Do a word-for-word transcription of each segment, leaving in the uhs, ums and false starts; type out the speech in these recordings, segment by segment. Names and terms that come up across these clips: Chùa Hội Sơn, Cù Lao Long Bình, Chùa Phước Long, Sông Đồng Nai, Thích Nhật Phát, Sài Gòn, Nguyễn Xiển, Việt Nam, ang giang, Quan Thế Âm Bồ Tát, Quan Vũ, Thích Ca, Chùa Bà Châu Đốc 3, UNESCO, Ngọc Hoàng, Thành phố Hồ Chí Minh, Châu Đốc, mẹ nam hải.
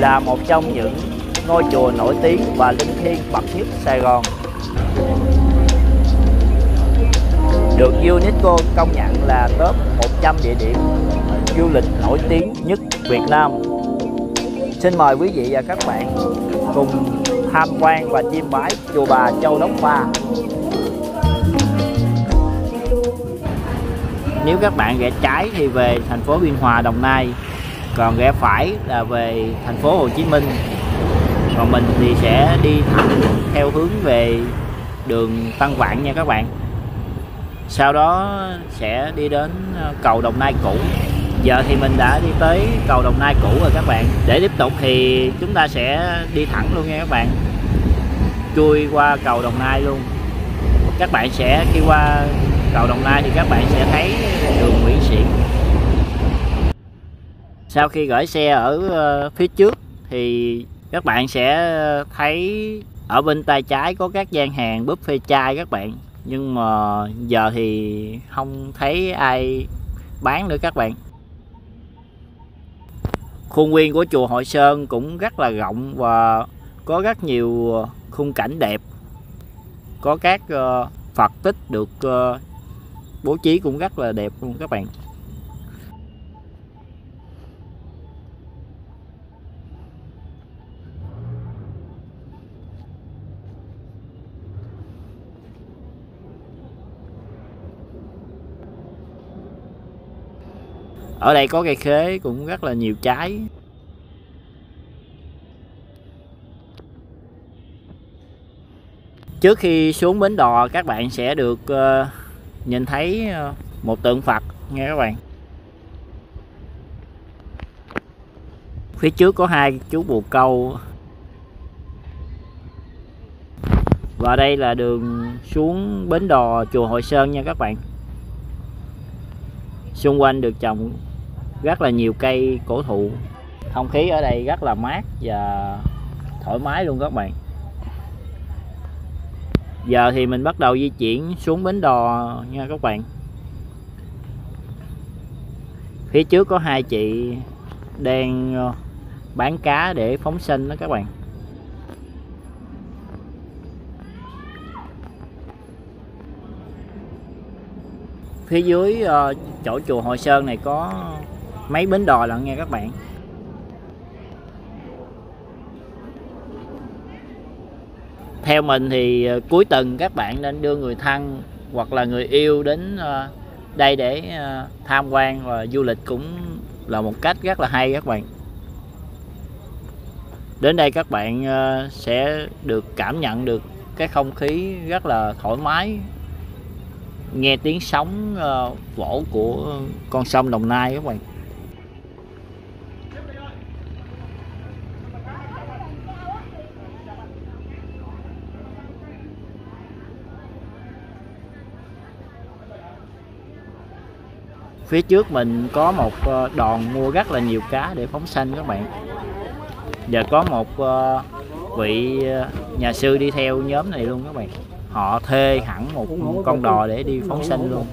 là một trong những ngôi chùa nổi tiếng và linh thiêng bậc nhất Sài Gòn, được UNESCO công nhận là top một trăm địa điểm du lịch nổi tiếng nhất Việt Nam. Xin mời quý vị và các bạn cùng tham quan và chiêm bái chùa Bà Châu Đốc ba. Nếu các bạn rẽ trái thì về thành phố Biên Hòa, Đồng Nai, còn rẽ phải là về thành phố Hồ Chí Minh. Còn mình thì sẽ đi thẳng theo hướng về đường Tân Vạn nha các bạn. Sau đó sẽ đi đến cầu Đồng Nai cũ. Giờ thì mình đã đi tới cầu Đồng Nai cũ rồi các bạn. Để tiếp tục thì chúng ta sẽ đi thẳng luôn nha các bạn, chui qua cầu Đồng Nai luôn. Các bạn sẽ khi qua cầu Đồng Nai thì các bạn sẽ thấy đường Nguyễn Xiển. Sau khi gửi xe ở phía trước thì các bạn sẽ thấy ở bên tay trái có các gian hàng buffet chai các bạn. Nhưng mà giờ thì không thấy ai bán nữa các bạn. Khuôn viên của chùa Hội Sơn cũng rất là rộng và có rất nhiều khung cảnh đẹp. Có các Phật tích được bố trí cũng rất là đẹp luôn các bạn. Ở đây có cây khế cũng rất là nhiều trái. Trước khi xuống bến đò các bạn sẽ được nhìn thấy một tượng Phật nha các bạn. Phía trước có hai chú bồ câu. Và đây là đường xuống bến đò chùa Hội Sơn nha các bạn. Xung quanh được trồng rất là nhiều cây cổ thụ. Không khí ở đây rất là mát và thoải mái luôn các bạn. Giờ thì mình bắt đầu di chuyển xuống bến đò nha các bạn. Phía trước có hai chị đang bán cá để phóng sinh đó các bạn. Phía dưới chỗ chùa Hội Sơn này có mấy bến đò lận nha các bạn. Theo mình thì cuối tuần các bạn nên đưa người thân hoặc là người yêu đến đây để tham quan và du lịch cũng là một cách rất là hay các bạn. Đến đây các bạn sẽ được cảm nhận được cái không khí rất là thoải mái, nghe tiếng sóng vỗ của con sông Đồng Nai các bạn. Phía trước mình có một đòn mua rất là nhiều cá để phóng sanh các bạn. Giờ có một vị nhà sư đi theo nhóm này luôn các bạn. Họ thuê hẳn một con đò để đi phóng sinh luôn.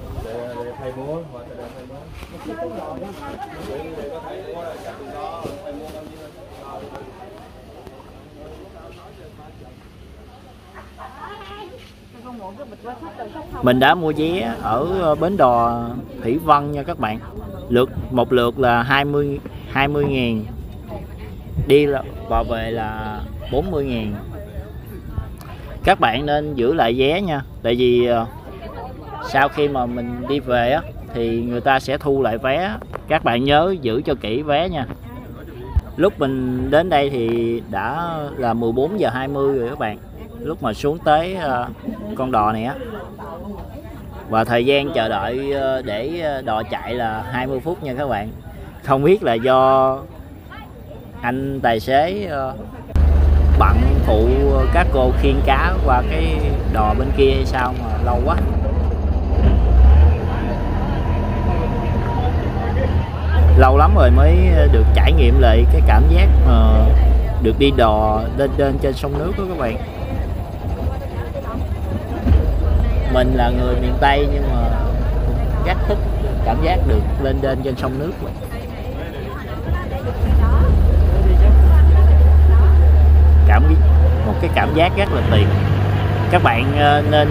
Mình đã mua vé ở bến đò Thủy Vân nha các bạn. Lượt một lượt là hai mươi nghìn, đi và về là bốn mươi nghìn. Các bạn nên giữ lại vé nha, tại vì sau khi mà mình đi về á thì người ta sẽ thu lại vé. Các bạn nhớ giữ cho kỹ vé nha. Lúc mình đến đây thì đã là mười bốn giờ hai mươi rồi các bạn, lúc mà xuống tới con đò này á. Và thời gian chờ đợi để đò chạy là hai mươi phút nha các bạn. Không biết là do anh tài xế bận phụ các cô khiêng cá qua cái đò bên kia hay sao mà lâu quá. Lâu lắm rồi mới được trải nghiệm lại cái cảm giác mà được đi đò lên lên trên sông nước đó các bạn. Mình là người miền Tây nhưng mà rất thích cảm giác được lên lên trên sông nước. cảm giác rất là tuyệt. Các bạn nên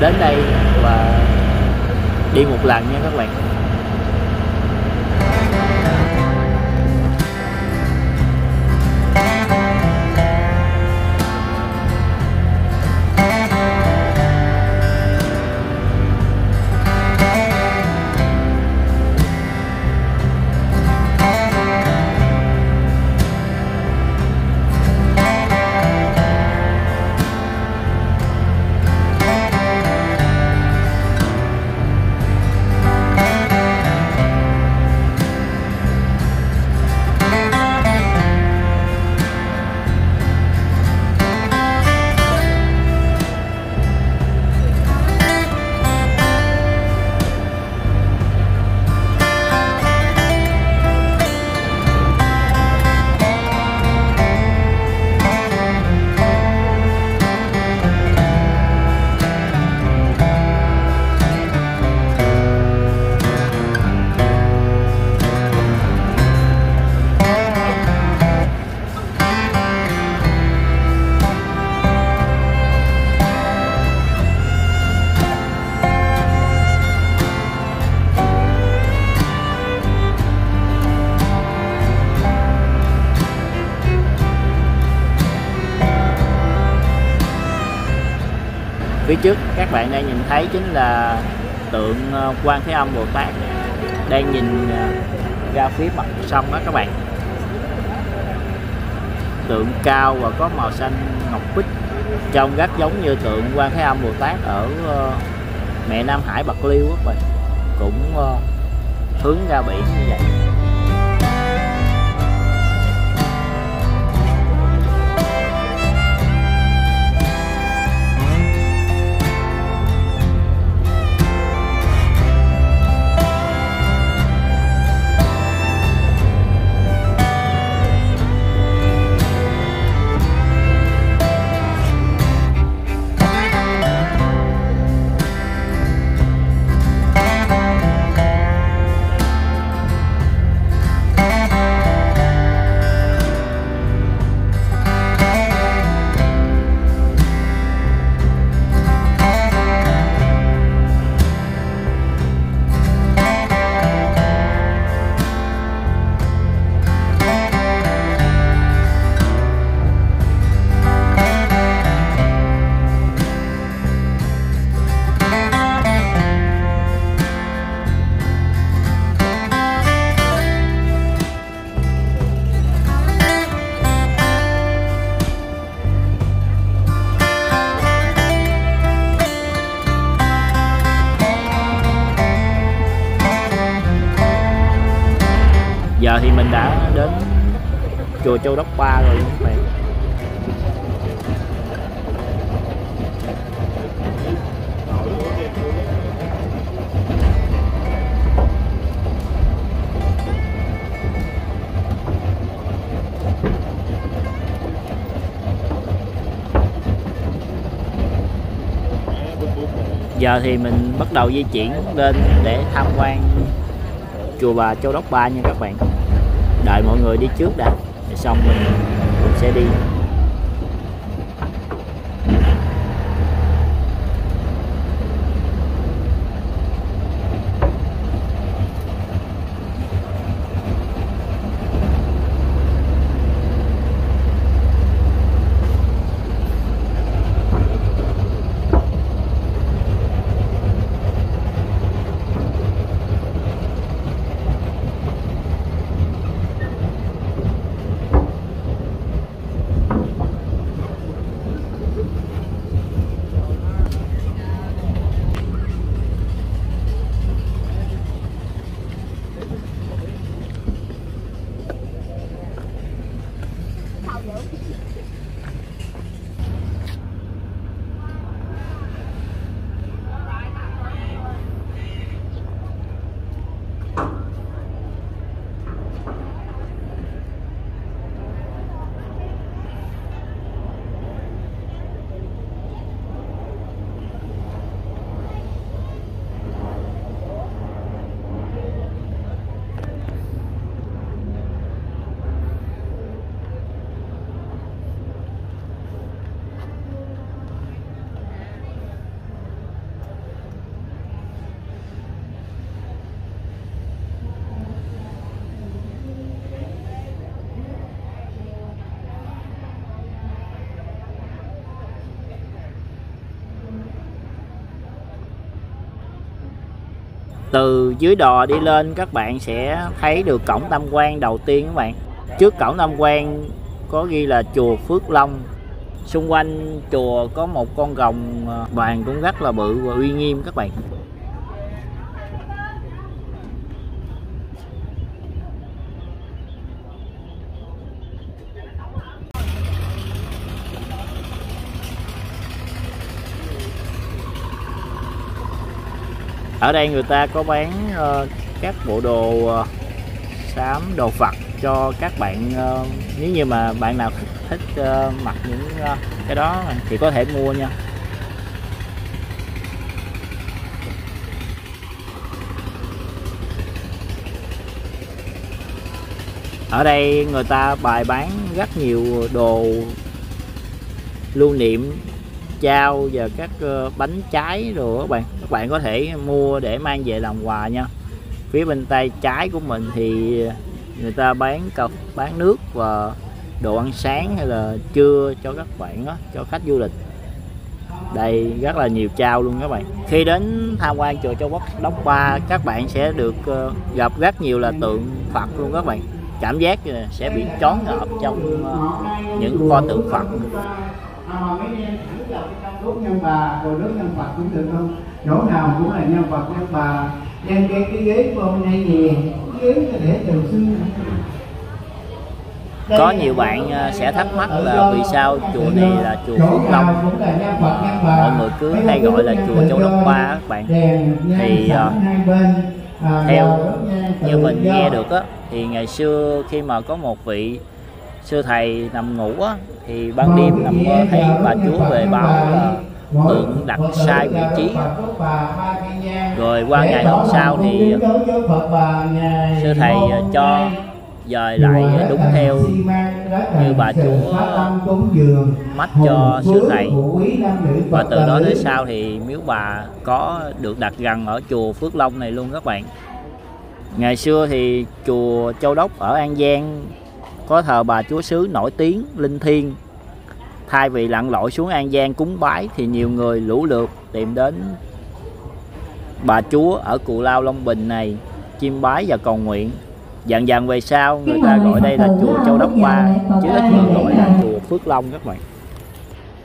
đến đây và đi một lần nha các bạn. Phía trước các bạn đang nhìn thấy chính là tượng Quan Thế Âm Bồ Tát đang nhìn ra phía mặt sông đó các bạn. Tượng cao và có màu xanh ngọc bích, trông rất giống như tượng Quan Thế Âm Bồ Tát ở mẹ Nam Hải Bạc Liêu các bạn, cũng hướng ra biển như vậy. Giờ thì mình đã đến chùa Châu Đốc ba rồi các bạn. Giờ thì mình bắt đầu di chuyển lên để tham quan chùa Bà Châu Đốc ba nha các bạn. Đợi mọi người đi trước đã, xong mình cũng sẽ đi. Từ dưới đò đi lên các bạn sẽ thấy được cổng tam quan đầu tiên các bạn. Trước cổng tam quan có ghi là chùa Phước Long. Xung quanh chùa có một con rồng vàng cũng rất là bự và uy nghiêm các bạn. Ở đây người ta có bán uh, các bộ đồ uh, sám, đồ Phật cho các bạn. Uh, nếu như mà bạn nào thích, thích uh, mặc những uh, cái đó thì có thể mua nha. Ở đây người ta bày bán rất nhiều đồ lưu niệm, chao và các bánh trái rồi các bạn. Các bạn có thể mua để mang về làm quà nha. Phía bên tay trái của mình thì người ta bán cà, bán nước và đồ ăn sáng hay là trưa cho các bạn đó, cho khách du lịch. Đây rất là nhiều chao luôn các bạn. Khi đến tham quan chùa Châu Đốc ba, các bạn sẽ được gặp rất nhiều là tượng Phật luôn các bạn. Cảm giác sẽ bị trón ngợp trong những pho tượng Phật. À, mấy em thẳng vào trong đốt nhân bà, rồi đốt nhân Phật cũng được không? Chỗ nào cũng là nhân Phật, nhân bà. Đem cái, cái ghế của hôm nay gì? Cái ghế để từ xưa. Có nhiều bạn sẽ thắc mắc là vì sao chùa này là chùa Phước Long, mọi người cứ hay gọi là chùa Châu Đốc ba các bạn. Thì theo như mình nghe được á, thì ngày xưa khi mà có một vị sư thầy nằm ngủ á, thì ban đêm nằm mơ thấy bà Chúa về báo là tượng đặt sai vị trí. Rồi qua ngày hôm sau thì sư thầy cho dời lại đúng theo như bà Chúa mách cho sư thầy. Và từ đó tới sau thì miếu bà có được đặt gần ở chùa Phước Long này luôn các bạn. Ngày xưa thì chùa Châu Đốc ở An Giang có thờ bà Chúa xứ nổi tiếng linh thiêng. Thay vì lặn lội xuống An Giang cúng bái thì nhiều người lũ lượt tìm đến bà Chúa ở Cù Lao Long Bình này chiêm bái và cầu nguyện. Dần dần về sau người ta gọi đây là chùa Châu Đốc ba, chứ ít người gọi là chùa Phước Long các bạn.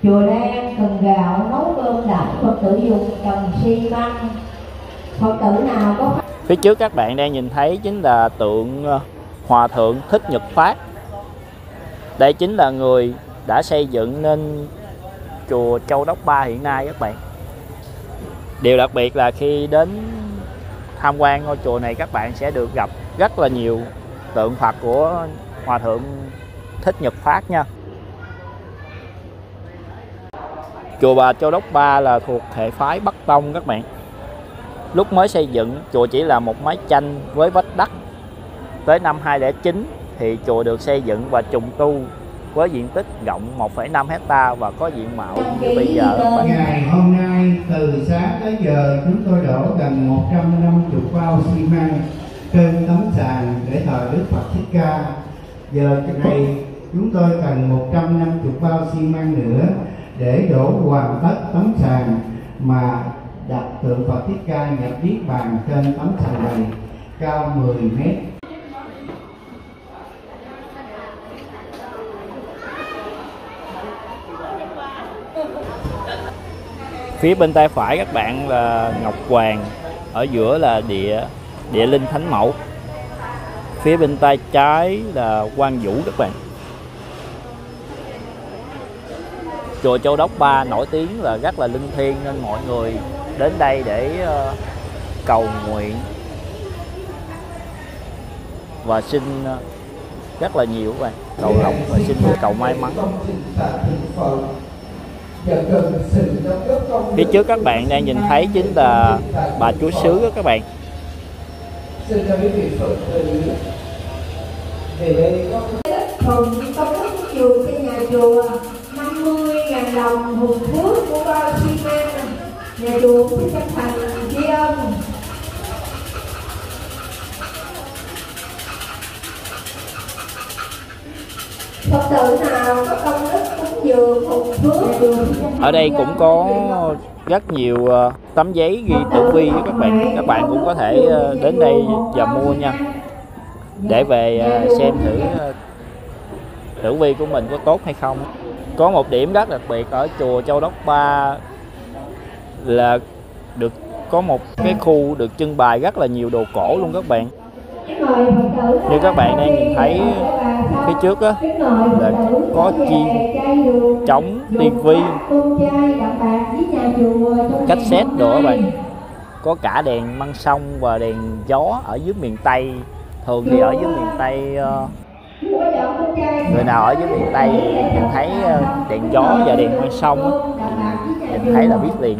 Chùa đây ăn cần gạo, nấu cơm đãi Phật tử dùng cần xi măng. Phật tử nào có phía trước các bạn đang nhìn thấy chính là tượng Hòa thượng Thích Nhật Phát. Đây chính là người đã xây dựng nên chùa Châu Đốc ba hiện nay các bạn. Điều đặc biệt là khi đến tham quan ngôi chùa này, các bạn sẽ được gặp rất là nhiều tượng Phật của Hòa thượng Thích Nhật Phát nha. Chùa Bà Châu Đốc ba là thuộc hệ phái Bắc Tông các bạn. Lúc mới xây dựng, chùa chỉ là một mái tranh với vách đất. Tới năm hai không không chín thì chùa được xây dựng và trùng tu với diện tích rộng một phẩy năm héc ta và có diện mạo như bây giờ. Ngày hôm nay từ sáng tới giờ chúng tôi đổ gần một trăm năm mươi bao xi măng trên tấm sàn để thờ Đức Phật Thích Ca. Giờ này chúng tôi cần một trăm năm mươi bao xi măng nữa để đổ hoàn tất tấm sàn mà đặt tượng Phật Thích Ca nhập Niết Bàn trên tấm sàn này cao mười mét. Phía bên tay phải các bạn là Ngọc Hoàng, ở giữa là địa địa linh Thánh Mẫu. Phía bên tay trái là Quan Vũ các bạn. Chùa Châu Đốc ba nổi tiếng là rất là linh thiêng nên mọi người đến đây để cầu nguyện và xin rất là nhiều các bạn, cầu lộc và xin cầu may mắn. Phía trước các bạn đang nhìn thấy chính là bà Chúa xứ đó các bạn. Phật tử nào có công đức Ở đây cũng có rất nhiều tấm giấy ghi tử vi, các bạn các bạn cũng có thể đến đây và mua nha, để về xem thử tử vi của mình có tốt hay không. Có một điểm rất đặc biệt ở chùa Châu Đốc ba là được có một cái khu được trưng bày rất là nhiều đồ cổ luôn các bạn. Như các bạn đang nhìn thấy phía trước á, là có chiên, trống, tivi, cassette đồ các bạn. Có cả đèn măng sông và đèn gió ở dưới miền Tây. Thường thì ở dưới miền Tây, người nào ở dưới miền Tây nhìn thấy đèn gió và đèn măng sông nhìn thấy là biết liền.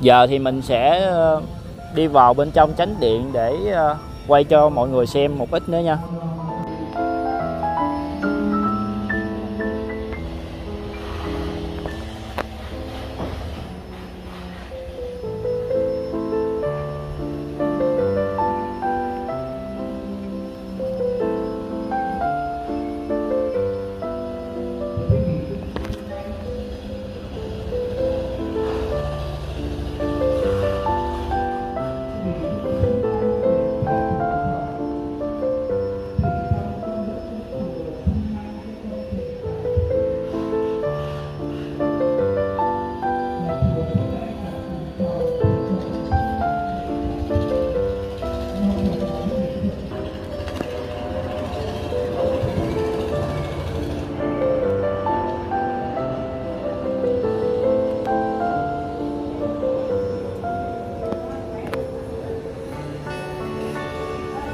Giờ thì mình sẽ đi vào bên trong chánh điện để quay cho mọi người xem một ít nữa nha. Hãy subscribe cho kênh Ghiền Mì Gõ để không bỏ lỡ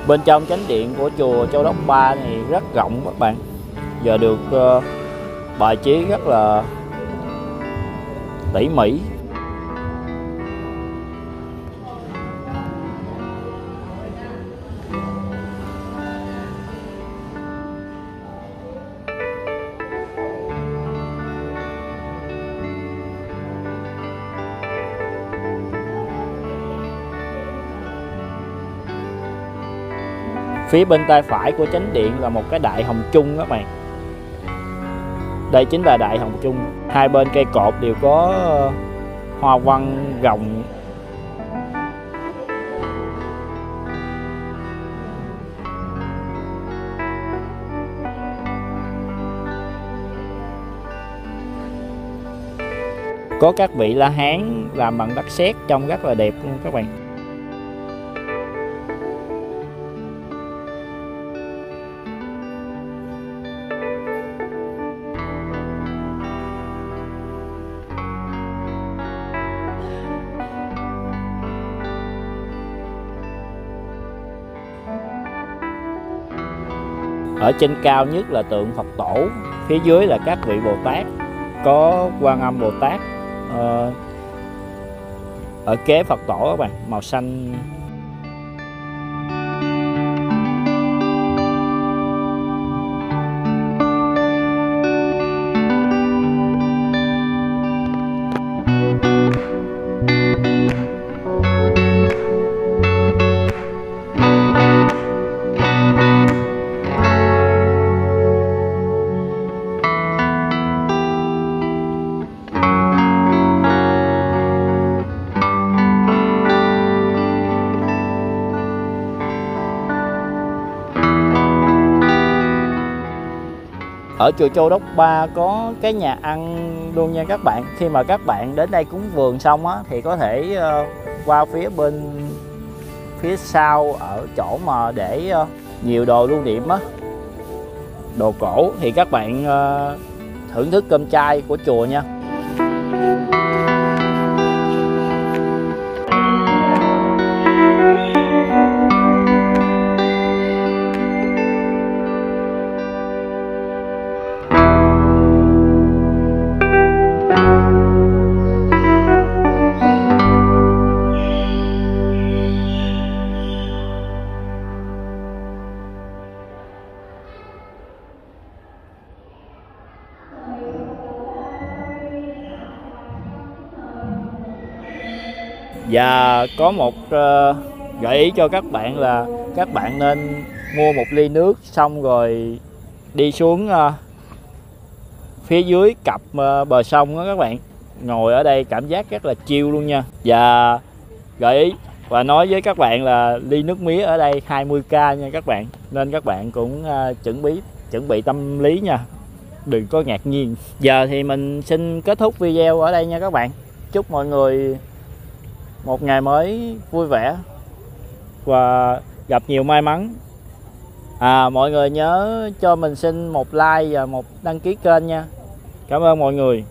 Bên trong chánh điện của chùa Châu Đốc ba thì rất rộng các bạn, giờ được uh, bài trí rất là tỉ mỉ. Phía bên tay phải của chánh điện là một cái đại hồng chung các bạn. Đây chính là đại hồng chung. Hai bên cây cột đều có hoa văn rồng. Có các vị La Hán làm bằng đất sét, trông rất là đẹp luôn các bạn. Ở trên cao nhất là tượng Phật Tổ, phía dưới là các vị Bồ Tát, có Quan Âm Bồ Tát ở kế Phật Tổ các bạn, màu xanh. Ở chùa Châu Đốc ba có cái nhà ăn luôn nha các bạn. Khi mà các bạn đến đây cúng vườn xong á, thì có thể uh, qua phía bên phía sau ở chỗ mà để uh, nhiều đồ lưu niệm á, đồ cổ, thì các bạn uh, thưởng thức cơm chay của chùa nha. Và có một uh, gợi ý cho các bạn là các bạn nên mua một ly nước xong rồi đi xuống uh, phía dưới cặp uh, bờ sông đó các bạn. Ngồi ở đây cảm giác rất là chill luôn nha. Và gợi ý và nói với các bạn là ly nước mía ở đây hai mươi k nha các bạn. Nên các bạn cũng uh, chuẩn bị chuẩn bị tâm lý nha, đừng có ngạc nhiên. Giờ thì mình xin kết thúc video ở đây nha các bạn. Chúc mọi người một ngày mới vui vẻ và gặp nhiều may mắn. À, mọi người nhớ cho mình xin một like và một đăng ký kênh nha. Cảm ơn mọi người.